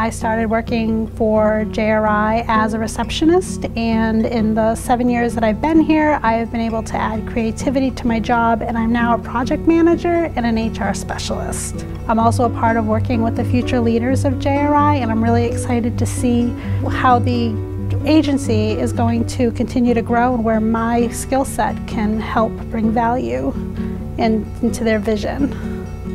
I started working for JRI as a receptionist, and in the 7 years that I've been here, I've been able to add creativity to my job, and I'm now a project manager and an HR specialist. I'm also a part of working with the future leaders of JRI, and I'm really excited to see how the agency is going to continue to grow and where my skill set can help bring value into their vision.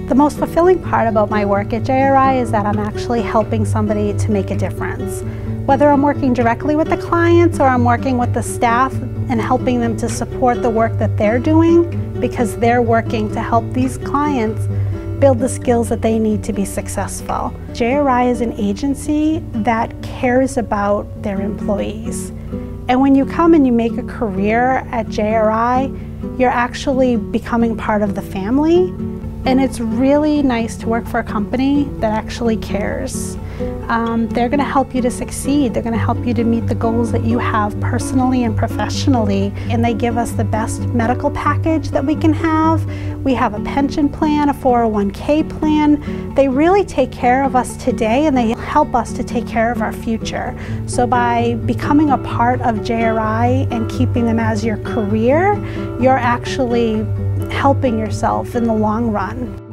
The most fulfilling part about my work at JRI is that I'm actually helping somebody to make a difference. Whether I'm working directly with the clients or I'm working with the staff and helping them to support the work that they're doing, because they're working to help these clients build the skills that they need to be successful. JRI is an agency that cares about their employees. And when you come and you make a career at JRI, you're actually becoming part of the family. And it's really nice to work for a company that actually cares. They're going to help you to succeed. They're going to help you to meet the goals that you have personally and professionally. And they give us the best medical package that we can have. We have a pension plan, a 401k plan. They really take care of us today, and they help us to take care of our future. So by becoming a part of JRI and keeping them as your career, you're actually helping yourself in the long run.